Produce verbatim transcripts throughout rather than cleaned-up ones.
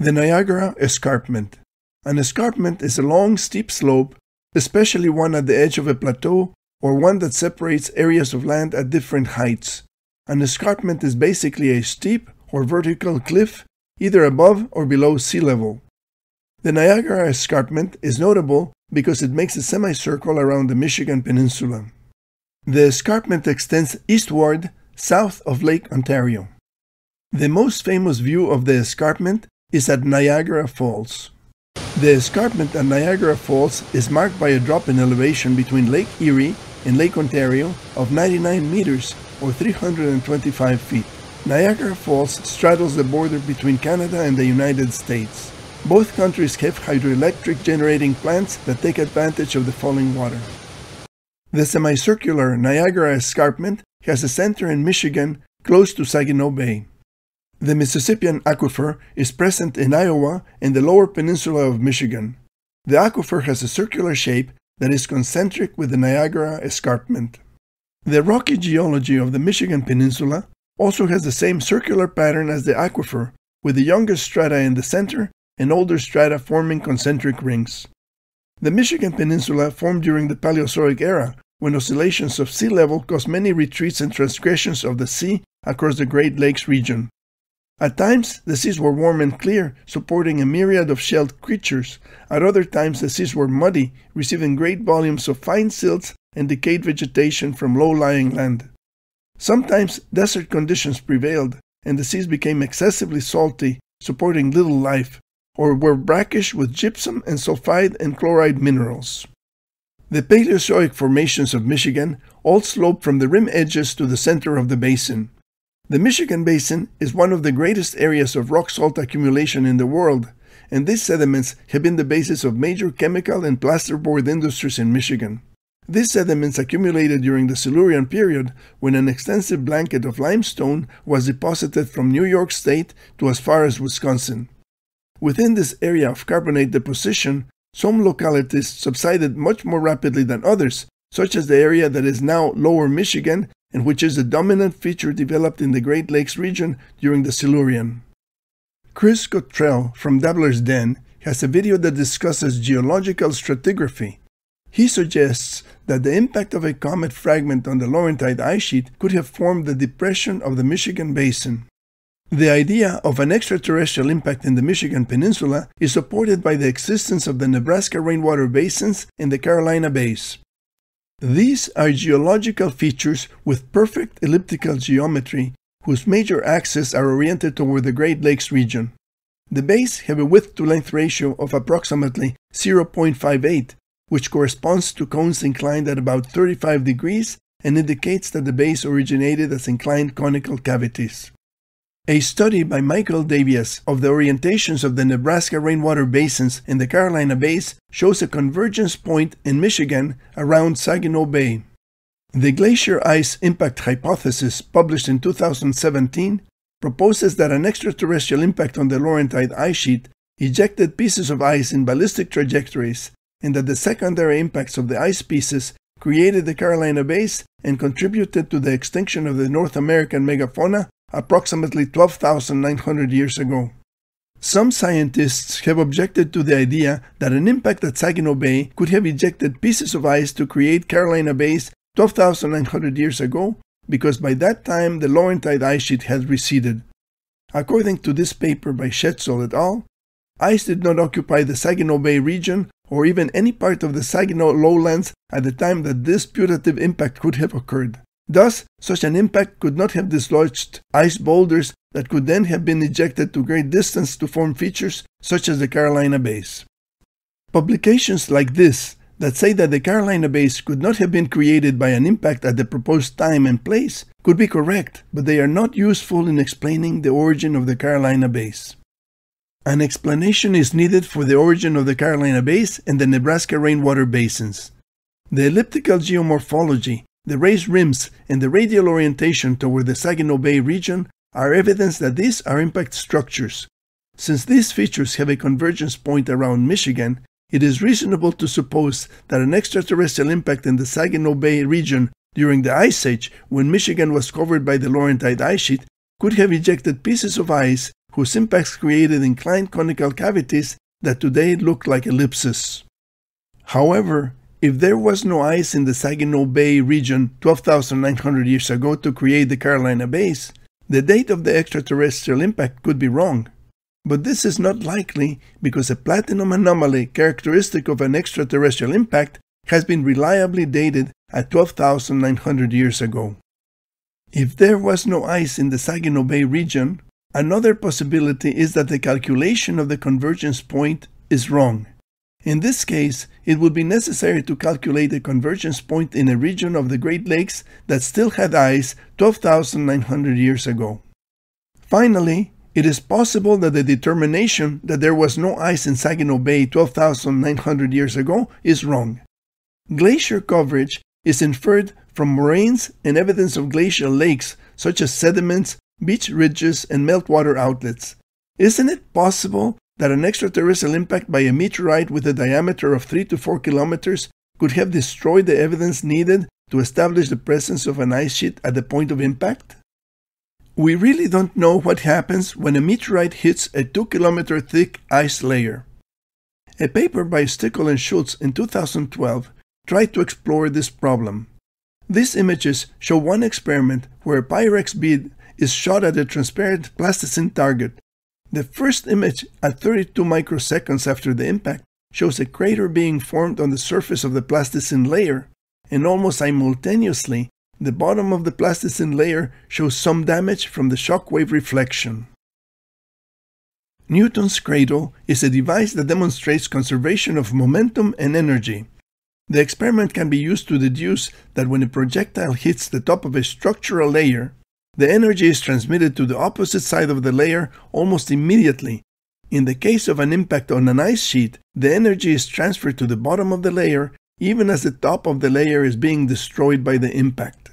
The Niagara Escarpment. An escarpment is a long, steep slope, especially one at the edge of a plateau or one that separates areas of land at different heights. An escarpment is basically a steep or vertical cliff, either above or below sea level. The Niagara Escarpment is notable because it makes a semicircle around the Michigan Peninsula. The escarpment extends eastward, south of Lake Ontario. The most famous view of the escarpment is at Niagara Falls. The escarpment at Niagara Falls is marked by a drop in elevation between Lake Erie and Lake Ontario of ninety-nine meters or three hundred twenty-five feet. Niagara Falls straddles the border between Canada and the United States. Both countries have hydroelectric generating plants that take advantage of the falling water. The semicircular Niagara Escarpment has a center in Michigan close to Saginaw Bay. The Mississippian aquifer is present in Iowa and the lower peninsula of Michigan. The aquifer has a circular shape that is concentric with the Niagara Escarpment. The rocky geology of the Michigan Peninsula also has the same circular pattern as the aquifer, with the youngest strata in the center and older strata forming concentric rings. The Michigan Peninsula formed during the Paleozoic era, when oscillations of sea level caused many retreats and transgressions of the sea across the Great Lakes region. At times, the seas were warm and clear, supporting a myriad of shelled creatures. At other times, the seas were muddy, receiving great volumes of fine silts and decayed vegetation from low-lying land. Sometimes, desert conditions prevailed, and the seas became excessively salty, supporting little life, or were brackish with gypsum and sulfide and chloride minerals. The Paleozoic formations of Michigan all slope from the rim edges to the center of the basin. The Michigan Basin is one of the greatest areas of rock salt accumulation in the world, and these sediments have been the basis of major chemical and plasterboard industries in Michigan. These sediments accumulated during the Silurian period, when an extensive blanket of limestone was deposited from New York State to as far as Wisconsin. Within this area of carbonate deposition, some localities subsided much more rapidly than others, such as the area that is now Lower Michigan and which is the dominant feature developed in the Great Lakes region during the Silurian. Chris Cottrell from Dabbler's Den has a video that discusses geological stratigraphy. He suggests that the impact of a comet fragment on the Laurentide Ice Sheet could have formed the depression of the Michigan Basin. The idea of an extraterrestrial impact in the Michigan Peninsula is supported by the existence of the Nebraska Rainwater Basins and the Carolina Bays. These are geological features with perfect elliptical geometry, whose major axes are oriented toward the Great Lakes region. The bays have a width-to-length ratio of approximately zero point five eight, which corresponds to cones inclined at about thirty-five degrees and indicates that the bays originated as inclined conical cavities. A study by Michael Davies of the orientations of the Nebraska Rainwater Basins and the Carolina Bays shows a convergence point in Michigan around Saginaw Bay. The Glacier Ice Impact Hypothesis, published in two thousand seventeen, proposes that an extraterrestrial impact on the Laurentide Ice Sheet ejected pieces of ice in ballistic trajectories, and that the secondary impacts of the ice pieces created the Carolina Bays and contributed to the extinction of the North American megafauna approximately twelve thousand nine hundred years ago. Some scientists have objected to the idea that an impact at Saginaw Bay could have ejected pieces of ice to create Carolina Bays twelve thousand nine hundred years ago, because by that time the Laurentide Ice Sheet had receded. According to this paper by Schetzel et al., ice did not occupy the Saginaw Bay region or even any part of the Saginaw Lowlands at the time that this putative impact could have occurred. Thus, such an impact could not have dislodged ice boulders that could then have been ejected to great distance to form features such as the Carolina Bays. Publications like this that say that the Carolina Bays could not have been created by an impact at the proposed time and place could be correct, but they are not useful in explaining the origin of the Carolina Bays. An explanation is needed for the origin of the Carolina Bays and the Nebraska Rainwater Basins. The elliptical geomorphology, the raised rims, and the radial orientation toward the Saginaw Bay region are evidence that these are impact structures. Since these features have a convergence point around Michigan, it is reasonable to suppose that an extraterrestrial impact in the Saginaw Bay region during the Ice Age, when Michigan was covered by the Laurentide Ice Sheet, could have ejected pieces of ice whose impacts created inclined conical cavities that today look like ellipses. However, if there was no ice in the Saginaw Bay region twelve thousand nine hundred years ago to create the Carolina Bays, the date of the extraterrestrial impact could be wrong. But this is not likely because a platinum anomaly characteristic of an extraterrestrial impact has been reliably dated at twelve thousand nine hundred years ago. If there was no ice in the Saginaw Bay region, another possibility is that the calculation of the convergence point is wrong. In this case, it would be necessary to calculate a convergence point in a region of the Great Lakes that still had ice twelve thousand nine hundred years ago. Finally, it is possible that the determination that there was no ice in Saginaw Bay twelve thousand nine hundred years ago is wrong. Glacier coverage is inferred from moraines and evidence of glacial lakes, such as sediments, beach ridges, and meltwater outlets. Isn't it possible that an extraterrestrial impact by a meteorite with a diameter of three to four kilometers could have destroyed the evidence needed to establish the presence of an ice sheet at the point of impact? We really don't know what happens when a meteorite hits a two kilometer thick ice layer. A paper by Schetzel and Schultz in two thousand twelve tried to explore this problem. These images show one experiment where a Pyrex bead is shot at a transparent plasticine target. The first image, at thirty-two microseconds after the impact, shows a crater being formed on the surface of the plasticine layer, and almost simultaneously, the bottom of the plasticine layer shows some damage from the shockwave reflection. Newton's cradle is a device that demonstrates conservation of momentum and energy. The experiment can be used to deduce that when a projectile hits the top of a structural layer, the energy is transmitted to the opposite side of the layer almost immediately. In the case of an impact on an ice sheet, the energy is transferred to the bottom of the layer, even as the top of the layer is being destroyed by the impact.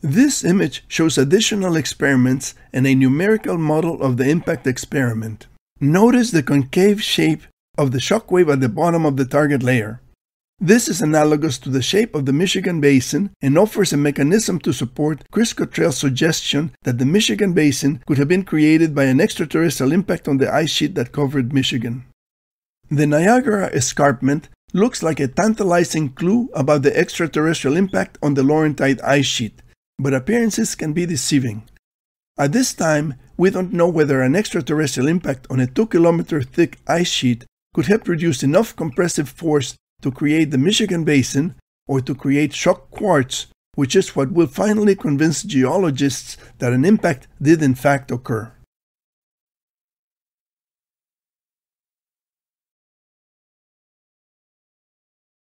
This image shows additional experiments and a numerical model of the impact experiment. Notice the concave shape of the shockwave at the bottom of the target layer. This is analogous to the shape of the Michigan Basin and offers a mechanism to support Chris Cottrell's suggestion that the Michigan Basin could have been created by an extraterrestrial impact on the ice sheet that covered Michigan. The Niagara Escarpment looks like a tantalizing clue about the extraterrestrial impact on the Laurentide Ice Sheet, but appearances can be deceiving. At this time, we don't know whether an extraterrestrial impact on a two kilometer thick ice sheet could have produced enough compressive force to create the Michigan Basin, or to create shock quartz, which is what will finally convince geologists that an impact did in fact occur.